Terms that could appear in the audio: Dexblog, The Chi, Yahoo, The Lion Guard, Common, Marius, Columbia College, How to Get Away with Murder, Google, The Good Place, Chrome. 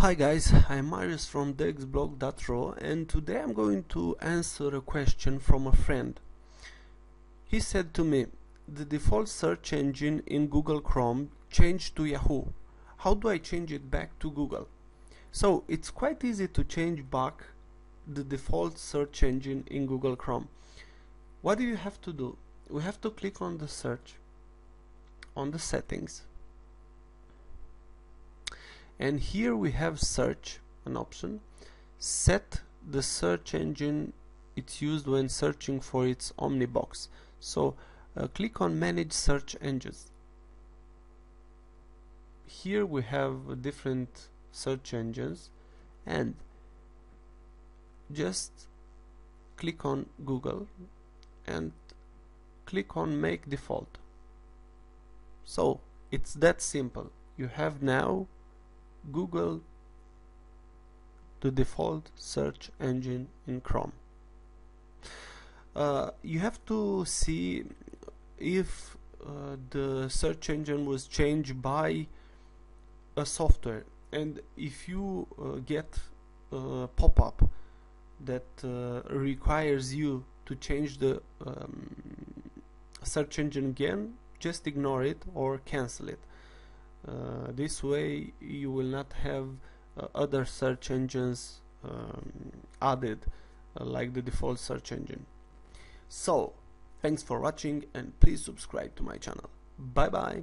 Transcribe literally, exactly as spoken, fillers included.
Hi guys, I'm Marius from Dexblog dot r o, and today I'm going to answer a question from a friend. He said to me, the default search engine in Google Chrome changed to Yahoo. How do I change it back to Google? So it's quite easy to change back the default search engine in Google Chrome. What do you have to do? We have to click on the search, on the settings. And here we have search, an option. Set the search engine it's used when searching for its omnibox. So uh, click on manage search engines. Here we have different search engines, and just click on Google and click on make default. So it's that simple. You have now Google, the default search engine in Chrome. Uh, you have to see if uh, the search engine was changed by a software, and if you uh, get a pop-up that uh, requires you to change the um, search engine again, just ignore it or cancel it. Uh, this way you will not have uh, other search engines um, added uh, like the default search engine. So thanks for watching, and please subscribe to my channel. Bye bye.